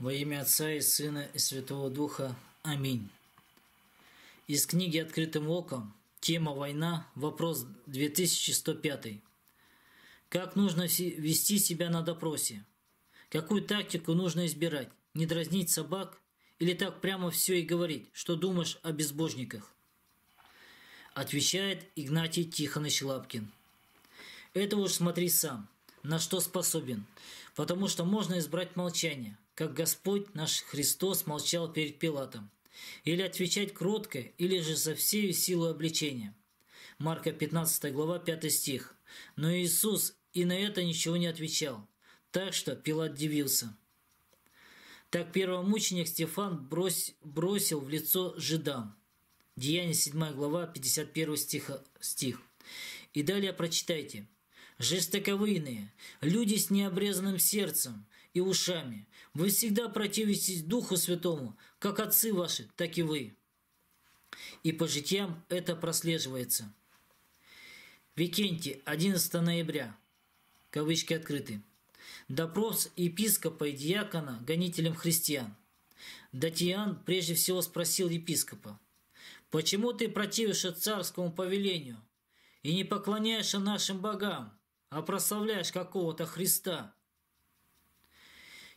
Во имя Отца и Сына и Святого Духа. Аминь. Из книги «Открытым оком». Тема «Война». Вопрос 2105. Как нужно вести себя на допросе? Какую тактику нужно избирать? Не дразнить собак? Или так прямо все и говорить, что думаешь о безбожниках? Отвечает Игнатий Тихонович Лапкин. Это уж смотри сам, на что способен, потому что можно избрать молчание, как Господь наш Христос молчал перед Пилатом, или отвечать кротко, или же со всей силой обличения. Марка 15 глава 5 стих. Но Иисус и на это ничего не отвечал, так что Пилат дивился. Так первомученик Стефан бросил в лицо жидам. Деяние 7 глава 51 стих. И далее прочитайте. «Жестоковыйные, люди с необрезанным сердцем и ушами, вы всегда противитесь Духу Святому, как отцы ваши, так и вы». И по житиям это прослеживается. Викенти, 11 ноября, кавычки открыты. Допрос епископа и диакона гонителям христиан. Датиан прежде всего спросил епископа: «Почему ты противишься царскому повелению и не поклоняешься нашим богам, а прославляешь какого-то Христа?»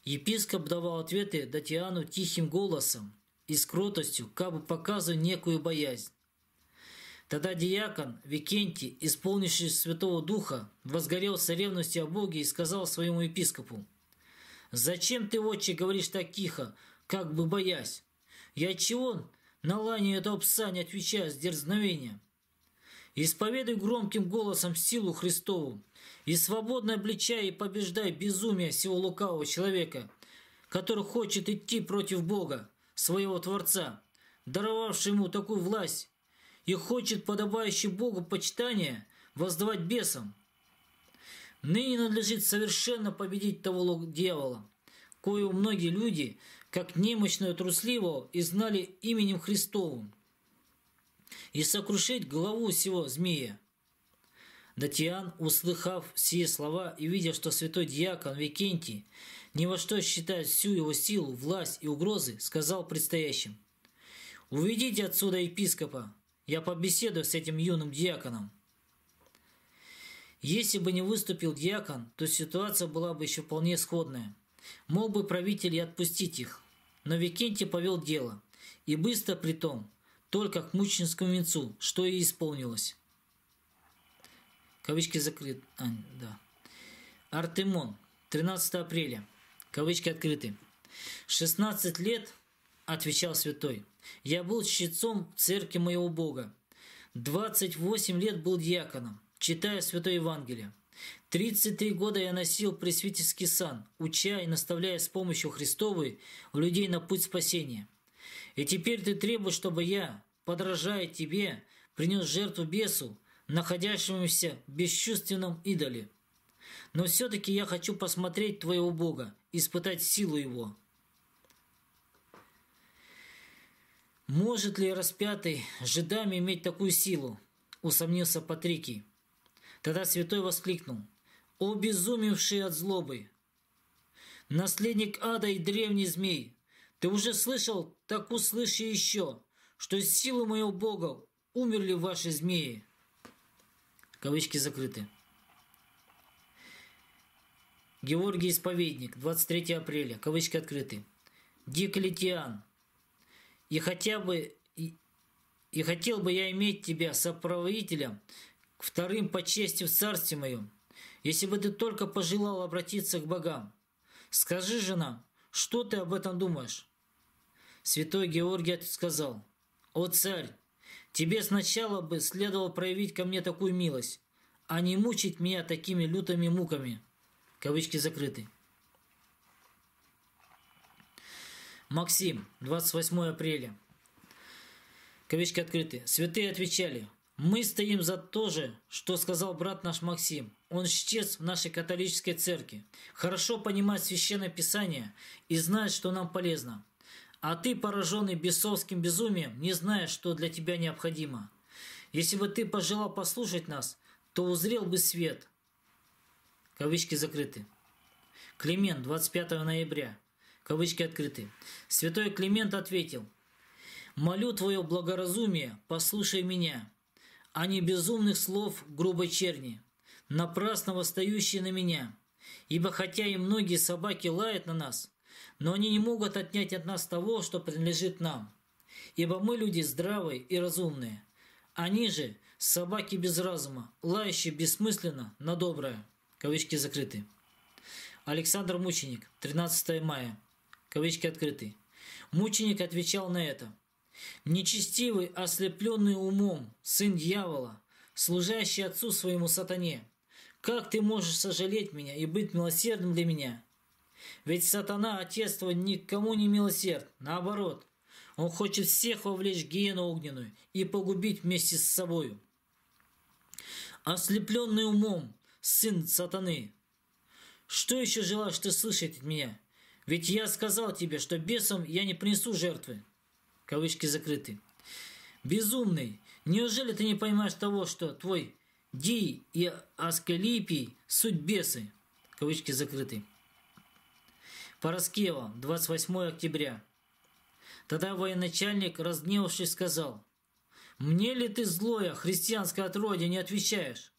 Епископ давал ответы Датиану тихим голосом и с кротостью, как бы показывая некую боязнь. Тогда диакон Викентий, исполнивший Святого Духа, возгорелся ревностью о Боге и сказал своему епископу: «Зачем ты, отче, говоришь так тихо, как бы боясь? Я чего на лане этого пса не отвечаю с дерзновением? Исповедуй громким голосом силу Христову и свободно обличай и побеждай безумие всего лукавого человека, который хочет идти против Бога, своего Творца, даровавшего ему такую власть, и хочет подобающий Богу почитание воздавать бесам. Ныне надлежит совершенно победить того дьявола, коего многие люди, как немощного трусливого, изгнали именем Христовым, и сокрушить голову сего змея». Датиан, услыхав сие слова и видя, что святой диакон Викентий ни во что считает всю его силу, власть и угрозы, сказал предстоящим: «Уведите отсюда епископа, я побеседую с этим юным диаконом». Если бы не выступил диакон, то ситуация была бы еще вполне сходная. Мог бы правитель и отпустить их. Но Викентий повел дело, и быстро притом, только к мученическому венцу, что и исполнилось. Кавычки закрыты. Да. Артемон, 13 апреля. Кавычки открыты. 16 лет, отвечал святой, я был чтецом в церкви моего Бога. 28 лет был диаконом, читая Святое Евангелие. 33 года я носил пресвитерский сан, уча и наставляя с помощью Христовой людей на путь спасения. И теперь ты требуешь, чтобы я, подражая тебе, принес жертву бесу, находящемуся в бесчувственном идоле. Но все-таки я хочу посмотреть твоего Бога, испытать силу его. Может ли распятый жидами иметь такую силу? Усомнился Патрикий. Тогда святой воскликнул: «О, безумевший от злобы! Наследник ада и древний змей! Ты уже слышал, так услыши еще, что из силы моего Бога умерли ваши змеи». Кавычки закрыты. Георгий Исповедник, 23 апреля. Кавычки открыты. Диоклетиан. И хотел бы я иметь тебя соправителем, вторым по чести в царстве моем, если бы ты только пожелал обратиться к богам. Скажи же нам, что ты об этом думаешь?» Святой Георгий сказал: «О царь, тебе сначала бы следовало проявить ко мне такую милость, а не мучить меня такими лютыми муками». Кавычки закрыты. Максим, 28 апреля. Кавычки открыты. Святые отвечали: «Мы стоим за то же, что сказал брат наш Максим. Он чтец в нашей католической церкви, хорошо понимает Священное Писание и знает, что нам полезно. А ты, пораженный бесовским безумием, не знаешь, что для тебя необходимо. Если бы ты пожелал послушать нас, то узрел бы свет». Кавычки закрыты. Климент, 25 ноября. Кавычки открыты. Святой Климент ответил: «Молю твое благоразумие, послушай меня, а не безумных слов грубой черни, напрасно восстающие на меня. Ибо хотя и многие собаки лают на нас, но они не могут отнять от нас того, что принадлежит нам. Ибо мы люди здравые и разумные. Они же собаки без разума, лающие бессмысленно на доброе». Кавычки закрыты. Александр Мученик, 13 мая. Кавычки открыты. Мученик отвечал на это: «Нечестивый, ослепленный умом, сын дьявола, служащий отцу своему сатане, как ты можешь сожалеть меня и быть милосердным для меня? Ведь сатана, отец твой, никому не милосерд, наоборот, он хочет всех вовлечь в гиену огненную и погубить вместе с собою. Ослепленный умом, сын сатаны, что еще желаешь ты слышать от меня? Ведь я сказал тебе, что бесам я не принесу жертвы». Кавычки закрыты. «Безумный, неужели ты не понимаешь того, что твой Ди и Аскалипий суть бесы?» Кавычки закрыты. Параскева, 28 октября. Тогда военачальник, разгневавшись, сказал: «Мне ли ты, злое христианское отродье, не отвечаешь?»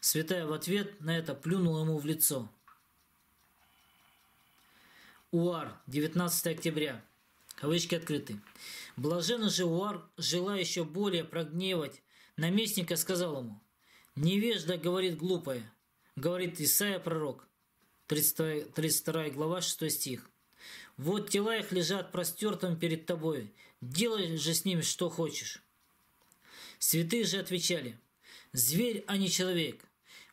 Святая в ответ на это плюнула ему в лицо. Уар, 19 октября. Кавычки открыты. Блаженный же Уар, желая еще более прогневать наместника, сказал ему: «Невежда говорит глупое, говорит Исаия пророк, 32 глава, 6 стих. Вот тела их лежат простертым перед тобой, делай же с ними что хочешь». Святые же отвечали: «Зверь, а не человек.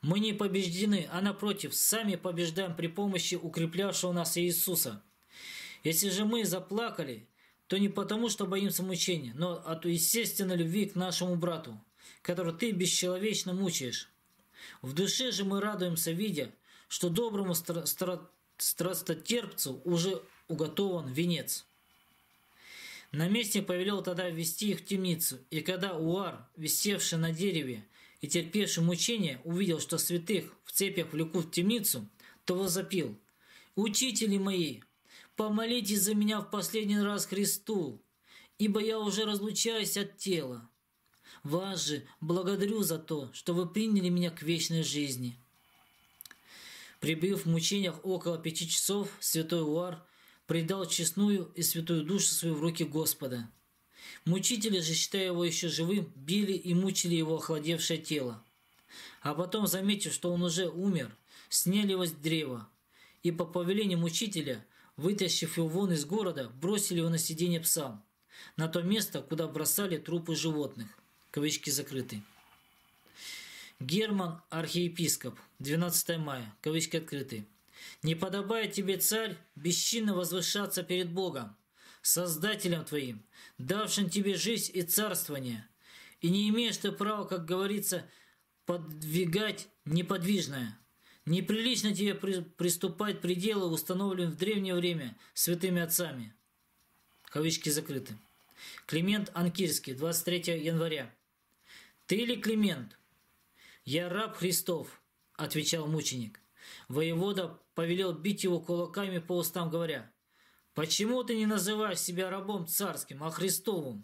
Мы не побеждены, а напротив, сами побеждаем при помощи укреплявшего нас Иисуса. Если же мы заплакали, то не потому, что боимся мучения, но от естественной любви к нашему брату, который ты бесчеловечно мучаешь. В душе же мы радуемся, видя, что доброму страстотерпцу уже уготован венец». Наместник повелел тогда ввести их в темницу, и когда Уар, висевший на дереве и терпевший мучения, увидел, что святых в цепях влекут в темницу, то возопил: «Учители мои, помолитесь за меня в последний раз Христу, ибо я уже разлучаюсь от тела. Вас же благодарю за то, что вы приняли меня к вечной жизни». Прибыв в мучениях около 5 часов, святой Уар предал честную и святую душу свою в руки Господа. Мучители же, считая его еще живым, били и мучили его охладевшее тело. А потом, заметив, что он уже умер, сняли его с древа и по повелению мучителя, вытащив его вон из города, бросили его на сиденье псам, на то место, куда бросали трупы животных. Кавычки закрыты. Герман, архиепископ, 12 мая. Кавычки открыты. «Не подобает тебе, царь, бесчинно возвышаться перед Богом, Создателем твоим, давшим тебе жизнь и царствование, и не имеешь ты права, как говорится, подвигать неподвижное. Неприлично тебе приступать к пределу, установленному в древнее время святыми отцами». Кавычки закрыты. Климент Анкирский, 23 января. «Ты ли Климент?» «Я раб Христов», – отвечал мученик. Воевода повелел бить его кулаками по устам, говоря: «Почему ты не называешь себя рабом царским, а Христовым?»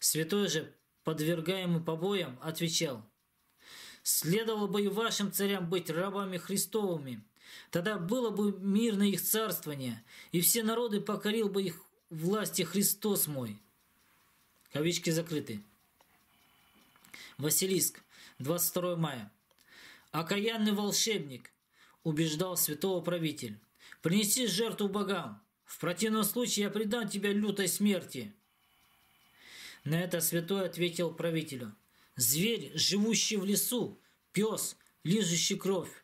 Святой же, подвергаемый побоям, отвечал: «Следовало бы и вашим царям быть рабами Христовыми, тогда было бы мирно их царствование, и все народы покорил бы их власти Христос мой». Кавычки закрыты. Василиск, 22 мая. «Окаянный волшебник, — убеждал святого правитель, — принеси жертву богам, в противном случае я предам тебя лютой смерти». На это святой ответил правителю: «Зверь, живущий в лесу, пес, лижущий кровь,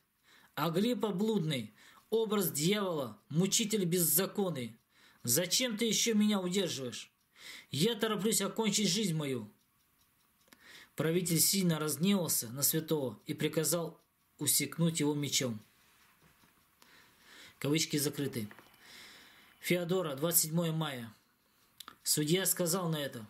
Агриппа блудный, образ дьявола, мучитель беззаконный, зачем ты еще меня удерживаешь? Я тороплюсь окончить жизнь мою». Правитель сильно разгневался на святого и приказал усекнуть его мечом. Кавычки закрыты. Феодора, 27 мая. Судья сказал на это: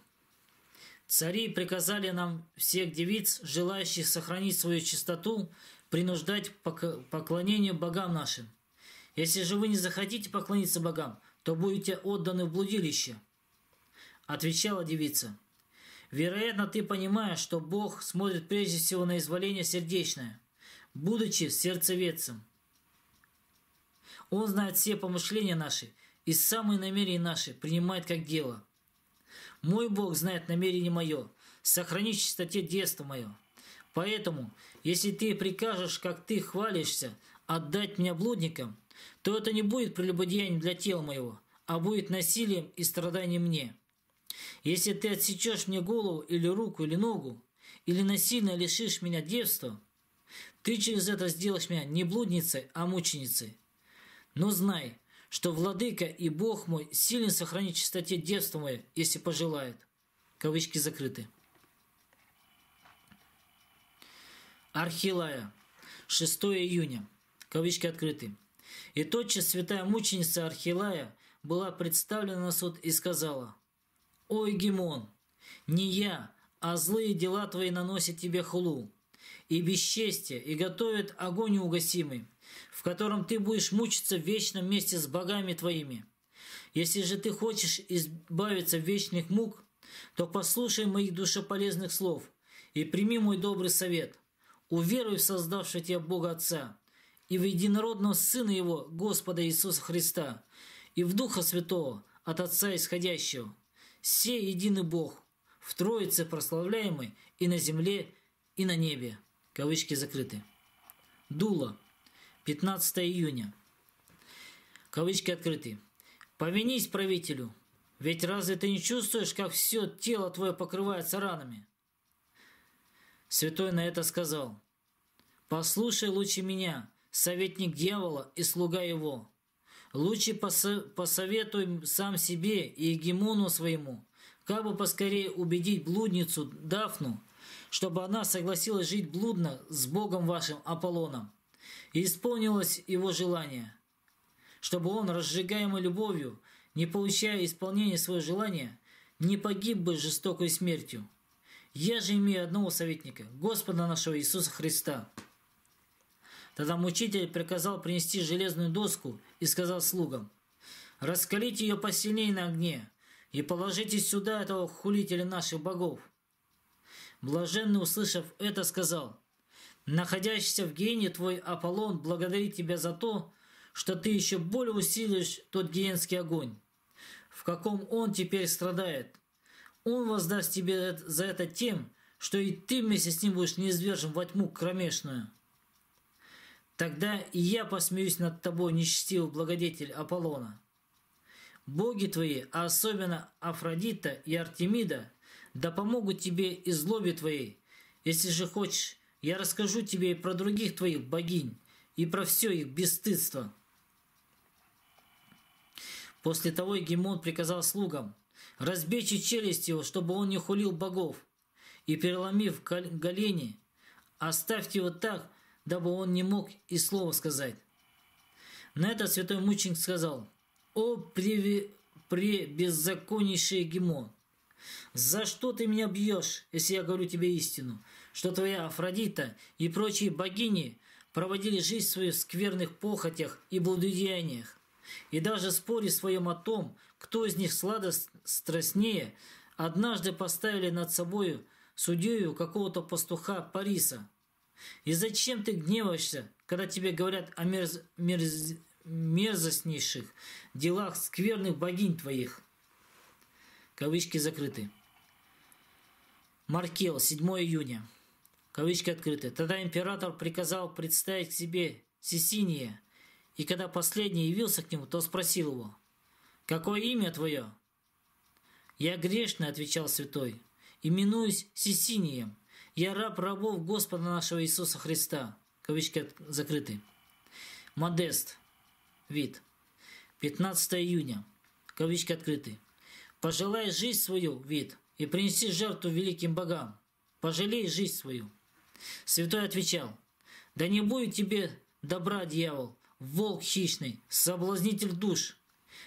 «Цари приказали нам всех девиц, желающих сохранить свою чистоту, принуждать к поклонению богам нашим. Если же вы не захотите поклониться богам, то будете отданы в блудилище», — отвечала девица. «Вероятно, ты понимаешь, что Бог смотрит прежде всего на изволение сердечное, будучи сердцеведцем. Он знает все помышления наши и самые намерения наши принимает как дело. Мой Бог знает намерение мое, сохрани в чистоте детство мое. Поэтому, если ты прикажешь, как ты хвалишься, отдать меня блудникам, то это не будет прелюбодеянием для тела моего, а будет насилием и страданием мне. Если ты отсечешь мне голову или руку или ногу, или насильно лишишь меня девства, ты через это сделаешь меня не блудницей, а мученицей. Но знай, что Владыка и Бог мой силен сохранить в чистоте девство мое, если пожелает». Кавычки закрыты. Архилая. 6 июня. Кавычки открыты. «И тотчас святая мученица Архилая была представлена на суд и сказала: „О, Эгимон, не я, а злые дела твои наносят тебе хулу и бесчестие, и готовят огонь неугасимый, в котором ты будешь мучиться в вечном месте с богами твоими. Если же ты хочешь избавиться вечных мук, то послушай моих душеполезных слов и прими мой добрый совет. Уверуй в создавшего тебя Бога Отца и в единородного Сына Его, Господа Иисуса Христа, и в Духа Святого, от Отца исходящего. Сей единый Бог, в Троице прославляемый и на земле, и на небе“. Кавычки закрыты. Дула. 15 июня. Кавычки открыты. «Повинись правителю, ведь разве ты не чувствуешь, как все тело твое покрывается ранами?» Святой на это сказал: „Послушай лучше меня, советник дьявола и слуга его. Лучше посоветуй сам себе и Эгимону своему, как бы поскорее убедить блудницу Дафну, чтобы она согласилась жить блудно с Богом вашим Аполлоном, и исполнилось его желание, чтобы он, разжигаемый любовью, не получая исполнения своего желания, не погиб бы жестокой смертью. Я же имею одного советника, Господа нашего Иисуса Христа“. Тогда мучитель приказал принести железную доску и сказал слугам: „Раскалите ее посильнее на огне и положите сюда этого хулителя наших богов“. Блаженный, услышав это, сказал: „Находящийся в гиене твой Аполлон благодарит тебя за то, что ты еще более усилишь тот гиенский огонь, в каком он теперь страдает. Он воздаст тебе за это тем, что и ты вместе с ним будешь низвержен во тьму кромешную. Тогда и я посмеюсь над тобой, нечестивый благодетель Аполлона. Боги твои, а особенно Афродита и Артемида, да помогут тебе и злобе твоей. Если же хочешь, я расскажу тебе и про других твоих богинь, и про все их бесстыдство“. После того Эгимон приказал слугам: „Разбейте челюсть его, чтобы он не хулил богов, и, переломив голени, оставьте его так, дабы он не мог и слова сказать“. На это святой мученик сказал: „О, пребеззаконнейший Эгимон, за что ты меня бьешь, если я говорю тебе истину, что твоя Афродита и прочие богини проводили жизнь свою в скверных похотях и блудодеяниях, и даже в споре своем о том, кто из них сладострастнее, однажды поставили над собою судьею какого-то пастуха Париса. И зачем ты гневаешься, когда тебе говорят о мерзостнейших делах скверных богинь твоих“. Кавычки закрыты. Маркел. 7 июня. Кавычки открыты. Тогда император приказал представить к себе Сисиния, и когда последний явился к нему, то спросил его: „Какое имя твое?“ „Я грешный, — отвечал святой, — именуюсь Сисинием. Я раб рабов Господа нашего Иисуса Христа“. Кавычки закрыты. Модест. Вид. 15 июня. Кавычки открыты. „Пожелай жизнь свою, Вид, и принеси жертву великим богам. Пожалей жизнь свою“. Святой отвечал: „Да не будет тебе добра, дьявол, волк хищный, соблазнитель душ.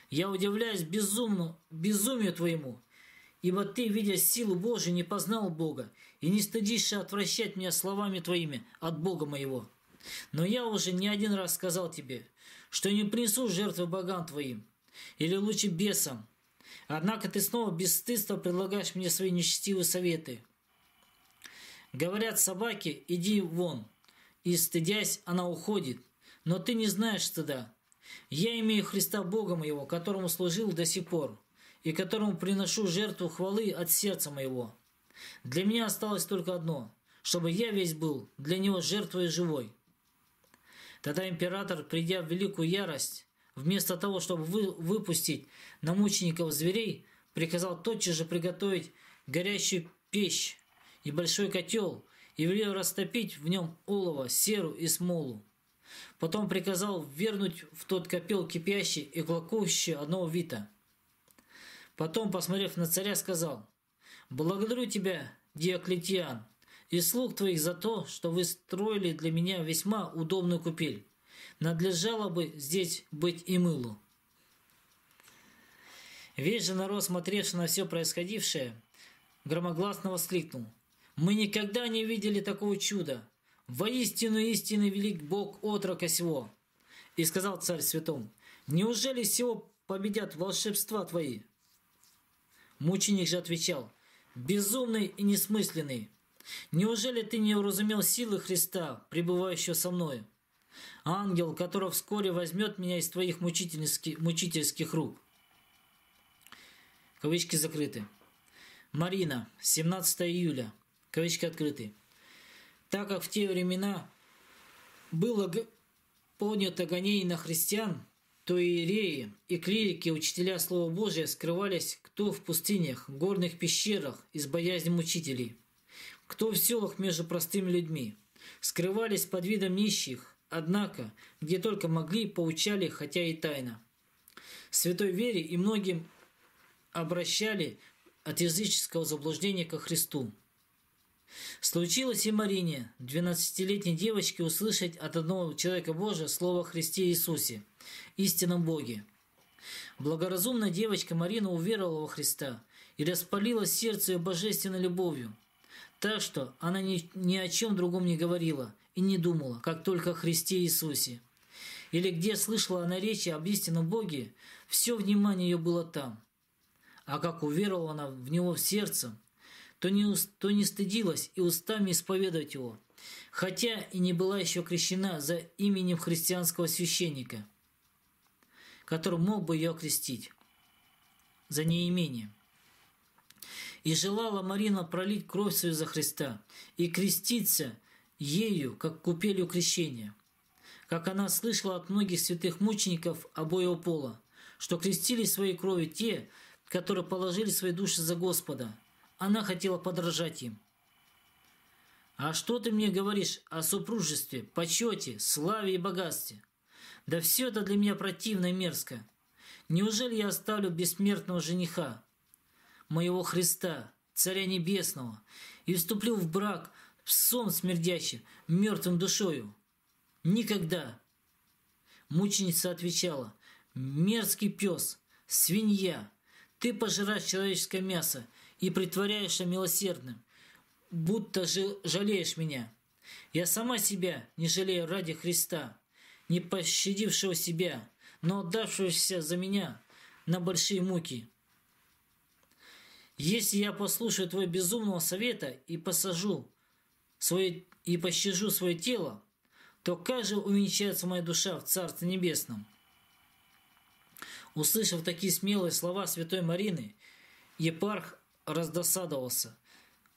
Я удивляюсь безумию твоему, ибо ты, видя силу Божию, не познал Бога, и не стыдишься отвращать меня словами твоими от Бога моего. Но я уже не один раз сказал тебе, что не принесу жертвы богам твоим, или лучше бесам. Однако ты снова бесстыдно предлагаешь мне свои нечестивые советы. Говорят собаки, иди вон, и, стыдясь, она уходит, но ты не знаешь стыда. Я имею Христа Бога моего, которому служил до сих пор, и которому приношу жертву хвалы от сердца моего. Для меня осталось только одно, чтобы я весь был для него жертвой живой». Тогда император, придя в великую ярость, вместо того, чтобы выпустить на мучеников зверей, приказал тотчас же приготовить горящую печь и большой котел, и велел растопить в нем олово, серу и смолу. Потом приказал вернуть в тот котел кипящий и клокочущий одного вита. Потом, посмотрев на царя, сказал: «Благодарю тебя, Диоклетиан, и слуг твоих за то, что вы строили для меня весьма удобную купель. Надлежало бы здесь быть и мылу». Весь же народ, смотревший на все происходившее, громогласно воскликнул: «Мы никогда не видели такого чуда! Воистину истинный велик Бог отрока сего!» И сказал царь святому: «Неужели сего победят волшебства твои?» Мученик же отвечал: «Безумный и несмысленный! Неужели ты не уразумел силы Христа, пребывающего со мною? Ангел, который вскоре возьмет меня из твоих мучительских рук». Кавычки закрыты. Марина, 17 июля. Кавычки открыты. Так как в те времена было поднято гонение на христиан, то иереи и клирики, учителя Слова Божия, скрывались кто в пустынях, горных пещерах из боязни мучителей, кто в селах между простыми людьми, скрывались под видом нищих, однако, где только могли, поучали, хотя и тайно, святой вере и многим обращали от языческого заблуждения ко Христу. Случилось и Марине, 12-летней девочке, услышать от одного человека Божия слово о Христе Иисусе, истинном Боге. Благоразумная девочка Марина уверовала во Христа и распалила сердце ее божественной любовью, так что она ни о чем другом не говорила и не думала, как только о Христе Иисусе. Или где слышала она речи об истинном Боге, все внимание ее было там. А как уверовала она в Него в сердце, то не стыдилась и устами исповедовать Его, хотя и не была еще крещена за именем христианского священника, который мог бы ее крестить, за неимением. И желала Марина пролить кровь свою за Христа и креститься ею, как купелью крещения, как она слышала от многих святых мучеников обоего пола, что крестили своей кровью те, которые положили свои души за Господа. Она хотела подражать им. «А что ты мне говоришь о супружестве, почете, славе и богатстве? Да все это для меня противно и мерзко. Неужели я оставлю бессмертного жениха, моего Христа, Царя Небесного, и вступлю в брак псом смердящим, мертвым душою? Никогда!» Мученица отвечала: «Мерзкий пес, свинья, ты пожираешь человеческое мясо и притворяешься милосердным, будто жалеешь меня. Я сама себя не жалею ради Христа, не пощадившего себя, но отдавшегося за меня на большие муки. Если я послушаю твоего безумного совета и пощажу свое тело, то как же увенчается моя душа в Царстве Небесном?» Услышав такие смелые слова святой Марины, епарх раздосадовался,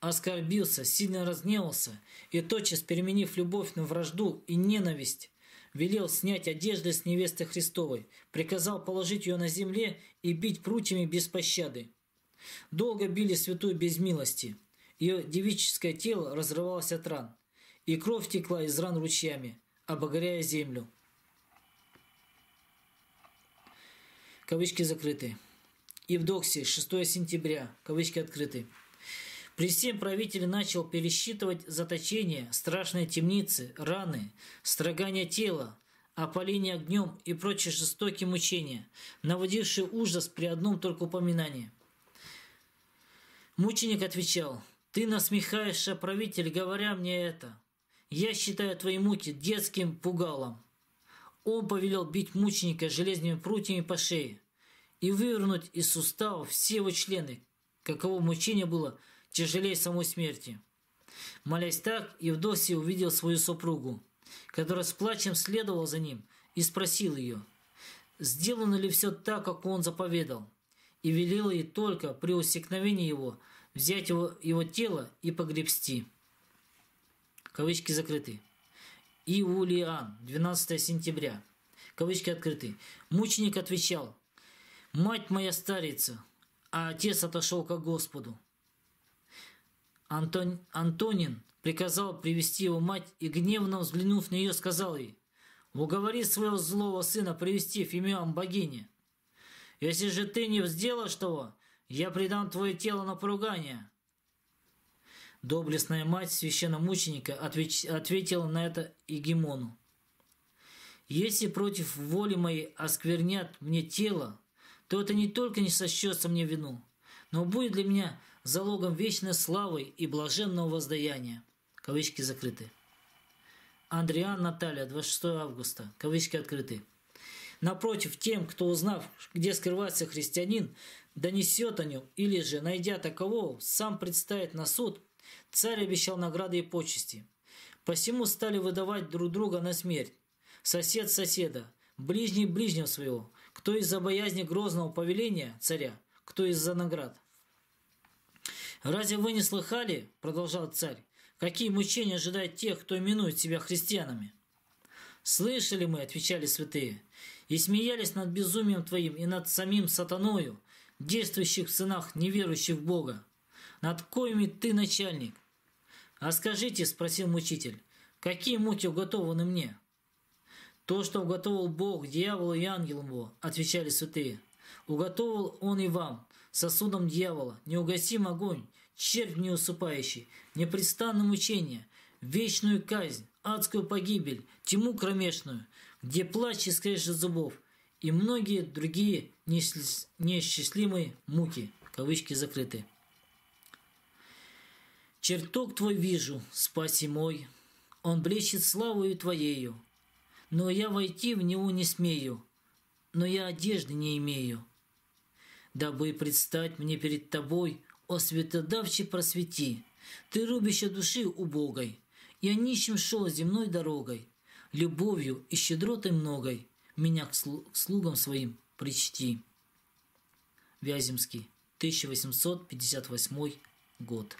оскорбился, сильно разгневался и, тотчас переменив любовь на вражду и ненависть, велел снять одежды с невесты Христовой, приказал положить ее на земле и бить прутьями без пощады. Долго били святую без милости. Ее девическое тело разрывалось от ран, и кровь текла из ран ручьями, обогряя землю. Кавычки закрыты. Евдоксия, 6 сентября. Кавычки открыты. При всем правитель начал пересчитывать заточения, страшные темницы, раны, строгание тела, опаление огнем и прочие жестокие мучения, наводившие ужас при одном только упоминании. Мученик отвечал: «Ты насмехаешься, правитель, говоря мне это. Я считаю твои муки детским пугалом. Он повелел бить мученика железными прутьями по шее и вывернуть из суставов все его члены, каково мучение было тяжелее самой смерти. Молясь так, Евдоксия увидел свою супругу, которая с плачем следовала за ним, и спросил ее, сделано ли все так, как он заповедал, и велела ей только при усекновении его взять его тело и погребсти. Кавычки закрыты. Иулиан, 12 сентября. Кавычки открыты. Мученик отвечал, «Мать моя старица, а отец отошел ко Господу». Антонин приказал привести его мать и, гневно взглянув на нее, сказал ей, «Уговори своего злого сына привести Фимиам богине. Если же ты не сделаешь того, я предам твое тело на поругание». Доблестная мать священномученика ответила на это Эгимону. «Если против воли моей осквернят мне тело, то это не только не сочтется мне вину, но будет для меня залогом вечной славы и блаженного воздаяния». Кавычки закрыты. Андриан, Наталья, 26 августа. Кавычки открыты. Напротив, тем, кто, узнав, где скрывается христианин, донесет о нем, или же, найдя такового, сам представит на суд, царь обещал награды и почести. Посему стали выдавать друг друга на смерть. Сосед соседа, ближний ближнего своего, кто из-за боязни грозного повеления царя, кто из-за наград. «Разве вы не слыхали, — продолжал царь, — какие мучения ожидают тех, кто именует себя христианами?» «Слышали мы, — отвечали святые, — и смеялись над безумием твоим и над самим сатаною, действующих в сынах неверующих в Бога. Над коими ты начальник? А скажите, — спросил мучитель, — какие муки уготованы мне?» «То, что уготовил Бог, дьяволу и ангелам его, — отвечали святые, — уготовил он и вам, сосудом дьявола, неугасим огонь, червь неусыпающий, непрестанное мучение, вечную казнь, адскую погибель, тьму кромешную, где плач и скрежет зубов, и многие другие неисчислимые муки». Кавычки закрыты. «Чертог твой вижу, спаси мой, он блещет славою твоею, но я войти в него не смею, но я одежды не имею. Дабы предстать мне перед тобой, о светодавче просвети, ты рубище души убогой, я нищим шел земной дорогой, любовью и щедротой многой меня к слугам своим причти». Вяземский, 1858 год.